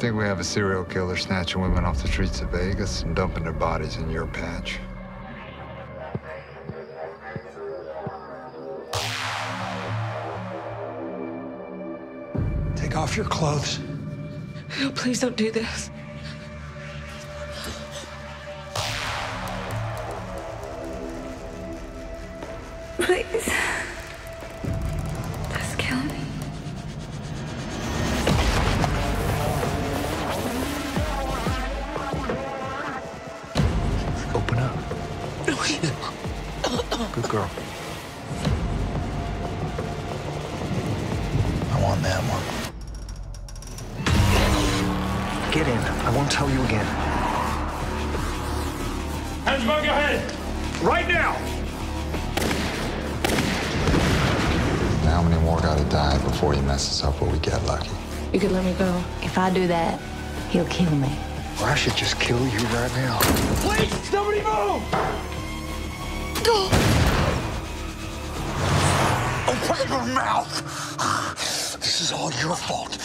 think we have a serial killer snatching women off the streets of Vegas and dumping their bodies in your patch. Take off your clothes. Oh, please don't do this. Please. Just kill me. Open up. Good girl. I want that one. Get in. I won't tell you again. Hands above your head. Right now. How many more gotta die before he messes up or we get lucky? You could let me go. If I do that, he'll kill me. Or I should just kill you right now. Please, somebody move! Go! Open your mouth! This is all your fault.